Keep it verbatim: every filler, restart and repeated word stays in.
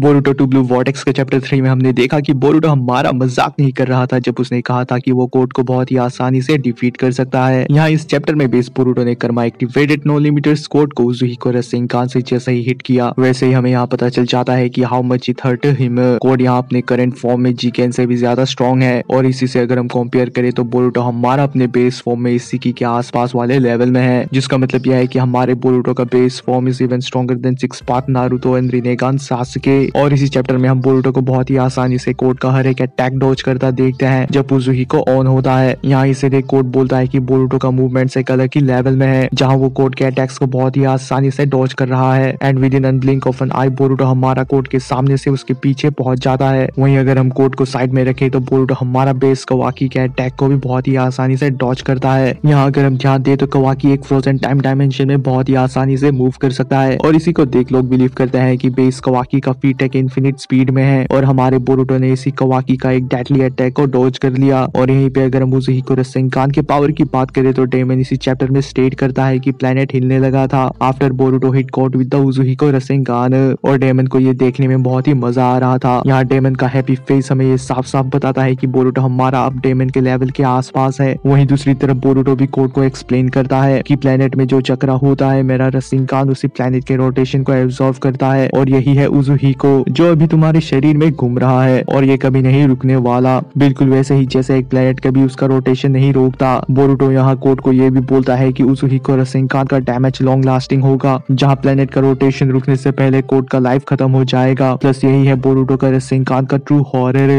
Boruto Two Blue Vortex के chapter three में हमने देखा कि बोरुटो हमारा मजाक नहीं कर रहा था जब उसने कहा था कि वो कोड को बहुत ही आसानी से डिफीट कर सकता है। यहाँ इस चैप्टर में बेस बोरुटो ने karma activated no limiters code को उजुहिको रसेंगान से जैसे ही हिट किया वैसे ही हमें यहाँ पता चल जाता है कि how much it hurt him. Code यहाँ अपने करंट फॉर्म में जिगेन से भी ज्यादा स्ट्रॉन्ग है और इसी से अगर हम कंपेयर करें तो बोरुटो हमारा अपने बेस फॉर्म में इसी के आसपास वाले लेवल में है, जिसका मतलब यह है कि हमारे बोरुटो का base form is even stronger than six path Naruto and Rinnegan Sasuke. और इसी चैप्टर में हम बोरुटो को बहुत ही आसानी से कोड का हर एक अटैक डॉज करता देखते हैं जब उजुहिको ऑन होता है। यहाँ इसे देख कोड बोलता है कि बोरुटो का मूवमेंट से कलर की लेवल में है जहाँ वो कोड के अटैक्स को बहुत ही आसानी से डॉज कर रहा है and with in blink of an eye Boruto हमारा कोड के सामने से उसके पीछे पहुंच जाता है। वहीं अगर हम कोड को साइड में रखें तो बोरुटो हमारा बेस कवाकी के अटैक को भी बहुत ही आसानी से डॉज करता है। यहाँ अगर हम ध्यान दें तो कवाकी एक फ्रोजन टाइम डायमेंशन में बहुत ही आसानी से मूव कर सकता है और इसी को देख लोग बिलीव करते हैं कि बेस कवाकी का अटैक इन्फिनिट स्पीड में है और हमारे बोरुटो ने इसी कवाकी का एक डेडली अटैक को डॉज कर लिया। और यहीं पे अगर हम उजुहिको रसेंगान के पावर की बात करें तो डेमन इसी चैप्टर में स्टेट करता है कि प्लेनेट हिलने लगा था after Boruto hit caught with the Uzuhiko Rasengan और डेमन को ये देखने में बहुत ही मजा आ रहा था। यहाँ डेमन का हैप्पी फेस हमें ये साफ साफ बताता है कि बोरुटो हमारा अब डेमन के लेवल के आसपास है। वहीं दूसरी तरफ बोरुटो भी कोड को एक्सप्लेन करता है कि प्लेनेट में जो चक्रा होता है मेरा रसेंगान उसी प्लेनेट के रोटेशन को एब्जॉर्व करता है और यही है उजुहिको को जो अभी तुम्हारे शरीर में घूम रहा है और ये कभी नहीं रुकने वाला, बिल्कुल वैसे ही जैसे एक प्लेनेट कभी उसका रोटेशन नहीं रोकता। बोरुटो यहाँ कोड को ये भी बोलता है कि उजुहिको रसेंगान का डैमेज लॉन्ग लास्टिंग होगा जहाँ प्लेनेट का रोटेशन रुकने से पहले कोड का लाइफ खत्म हो जाएगा। प्लस यही है बोरुटो का रसेंगान का ट्रू हॉरर।